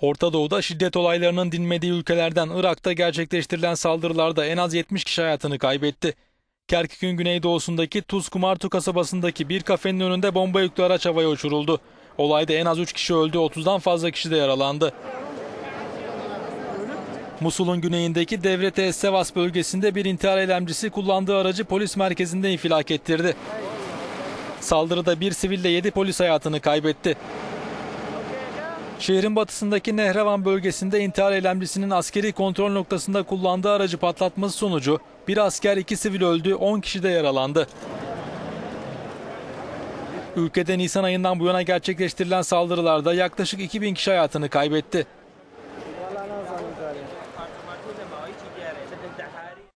Orta Doğu'da şiddet olaylarının dinmediği ülkelerden Irak'ta gerçekleştirilen saldırılarda en az 70 kişi hayatını kaybetti. Kerkük'ün güneydoğusundaki Tuzhurmatu kasabasındaki bir kafenin önünde bomba yüklü araç havaya uçuruldu. Olayda en az 3 kişi öldü, 30'dan fazla kişi de yaralandı. Musul'un güneyindeki Devreti es-Sevas bölgesinde bir intihar eylemcisi kullandığı aracı polis merkezinde infilak ettirdi. Saldırıda bir siville 7 polis hayatını kaybetti. Şehrin batısındaki Nehravan bölgesinde intihar eylemcisinin askeri kontrol noktasında kullandığı aracı patlatması sonucu bir asker 2 sivil öldü, 10 kişi de yaralandı. Ülkede Nisan ayından bu yana gerçekleştirilen saldırılarda yaklaşık 2000 kişi hayatını kaybetti.